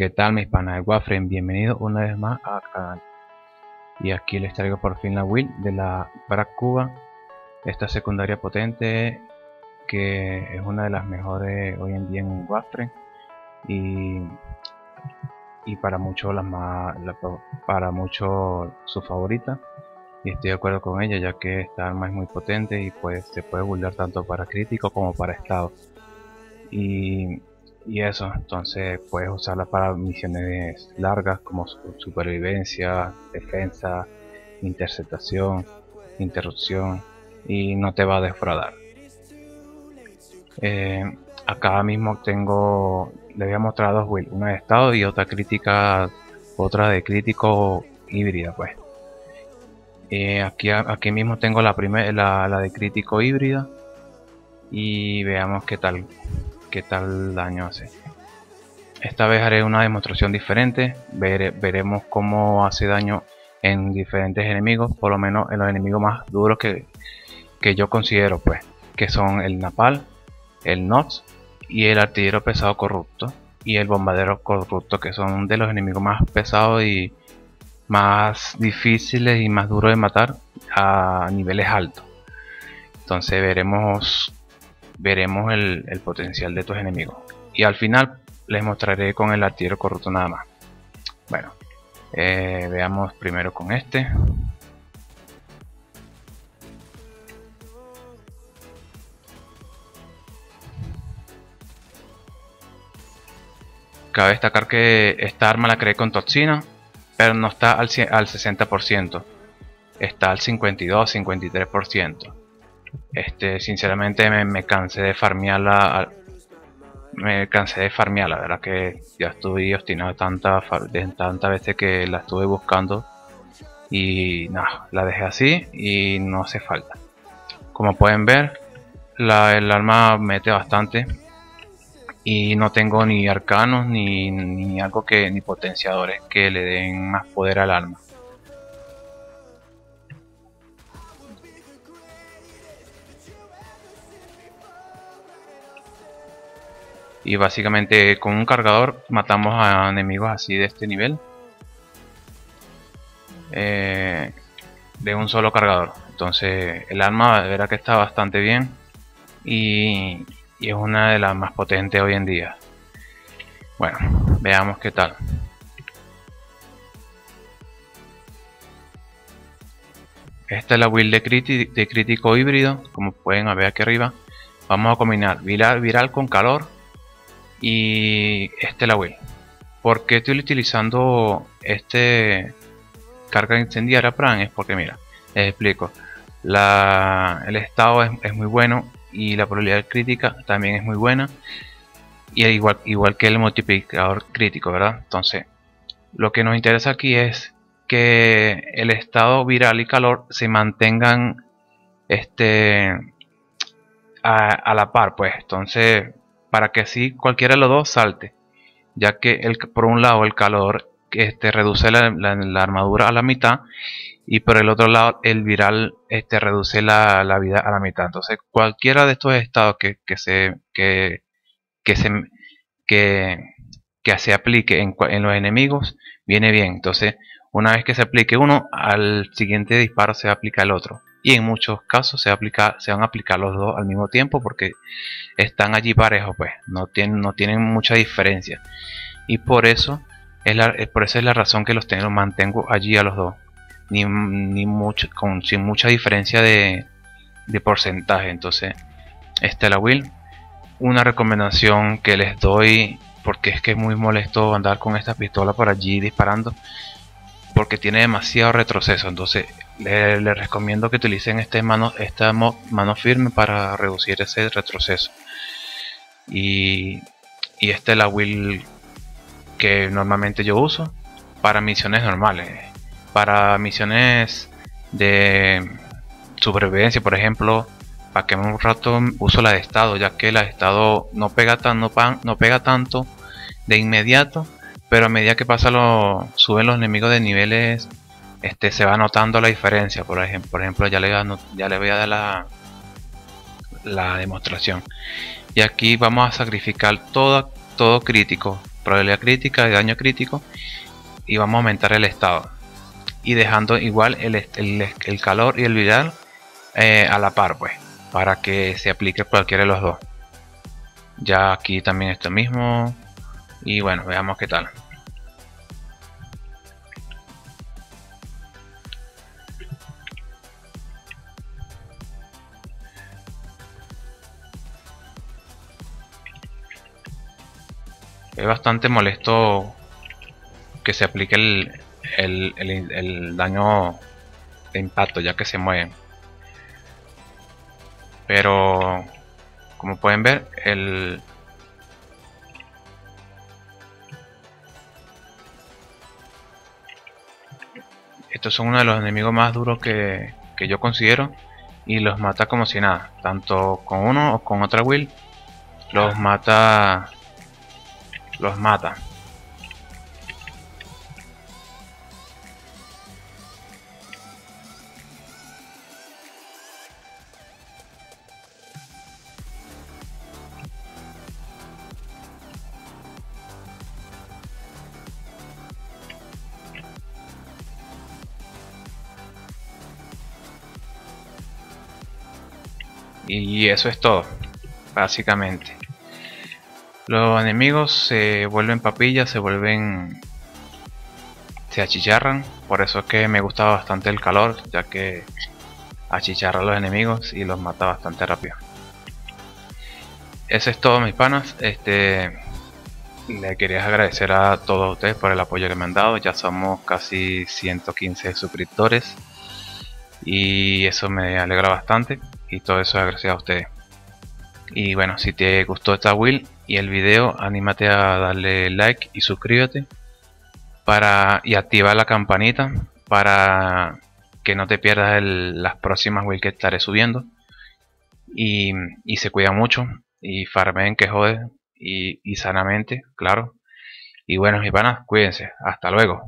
¿Qué tal mis panas de Warframe? Bienvenidos una vez más a Canal. Y aquí les traigo por fin la build de la Brakk Kuva, esta secundaria potente que es una de las mejores hoy en día en Warframe y para muchos su favorita, y estoy de acuerdo con ella, ya que esta arma es muy potente y pues se puede buildar tanto para crítico como para estado y eso. Entonces puedes usarla para misiones largas como supervivencia, defensa, interceptación, interrupción, y no te va a defraudar. Acá mismo les voy a mostrar dos builds, una de estado y otra de crítico híbrida, pues. Aquí mismo tengo la de crítico híbrida y veamos qué tal daño hace. Esta vez haré una demostración diferente. Veremos cómo hace daño en diferentes enemigos, por lo menos en los enemigos más duros que yo considero, pues, que son el Napal, el Nox y el artillero pesado corrupto y el bombardero corrupto, que son de los enemigos más pesados y más difíciles y más duros de matar a niveles altos. Entonces veremos el potencial de estos enemigos, y al final les mostraré con el artillero corrupto nada más. Bueno, veamos primero con este. Cabe destacar que esta arma la creé con toxina, pero no está al 60%, está al 52-53%. Sinceramente me cansé de farmearla. La verdad que ya estuve obstinado tantas veces que la estuve buscando. Y nada, la dejé así y no hace falta. Como pueden ver, el arma mete bastante. Y no tengo ni arcanos ni potenciadores que le den más poder al arma. Y básicamente con un cargador matamos a enemigos así de este nivel, de un solo cargador. Entonces el arma, de verdad que está bastante bien y es una de las más potentes hoy en día. Bueno, veamos qué tal. Esta es la build de crítico híbrido, como pueden ver aquí arriba. Vamos a combinar viral con calor. Y la build. ¿Por qué estoy utilizando carga incendiaria, Pran? Es porque, mira, les explico. El estado es muy bueno y la probabilidad crítica también es muy buena. Y igual que el multiplicador crítico, ¿verdad? Entonces, lo que nos interesa aquí es que el estado viral y calor se mantengan a la par, pues. Entonces, para que así cualquiera de los dos salte, ya que por un lado el calor reduce la armadura a la mitad, y por el otro lado el viral reduce la vida a la mitad. Entonces cualquiera de estos estados que se aplique en los enemigos viene bien. Entonces una vez que se aplique uno, al siguiente disparo se aplica el otro. Y en muchos casos se van a aplicar los dos al mismo tiempo, porque están allí parejos, pues no tienen mucha diferencia. Y por eso es la razón que los mantengo allí a los dos, sin mucha diferencia de porcentaje. Entonces esta es la build. Una recomendación que les doy, porque es que es muy molesto andar con esta pistola por allí disparando, porque tiene demasiado retroceso. Entonces les recomiendo que utilicen mano firme para reducir ese retroceso. Y esta es la build que normalmente yo uso para misiones normales. Para misiones de supervivencia, por ejemplo, para que un rato uso la de estado, ya que la de estado no pega tanto de inmediato, pero a medida que suben los enemigos de niveles, se va notando la diferencia. Por ejemplo, ya le voy a dar la demostración. Y aquí vamos a sacrificar todo crítico, probabilidad crítica, de daño crítico, y vamos a aumentar el estado y dejando igual el calor y el viral a la par, pues, para que se aplique cualquiera de los dos. Ya aquí también esto mismo, y bueno, veamos qué tal. Es bastante molesto que se aplique el daño de impacto ya que se mueven, pero como pueden ver estos son uno de los enemigos más duros que yo considero, y los mata como si nada, tanto con uno o con otra build los mata. Y eso es todo, básicamente. Los enemigos se vuelven papillas, se achicharran, por eso es que me gusta bastante el calor, ya que achicharra a los enemigos y los mata bastante rápido. Eso es todo, mis panas. Le quería agradecer a todos ustedes por el apoyo que me han dado. Ya somos casi 115 suscriptores y eso me alegra bastante, y todo eso es gracias a ustedes. Y bueno, si te gustó esta build y el video, anímate a darle like y suscríbete y activa la campanita para que no te pierdas las próximas builds que estaré subiendo. Y se cuida mucho y farmen que jode, y sanamente, claro. Y bueno, mis panas, cuídense, hasta luego.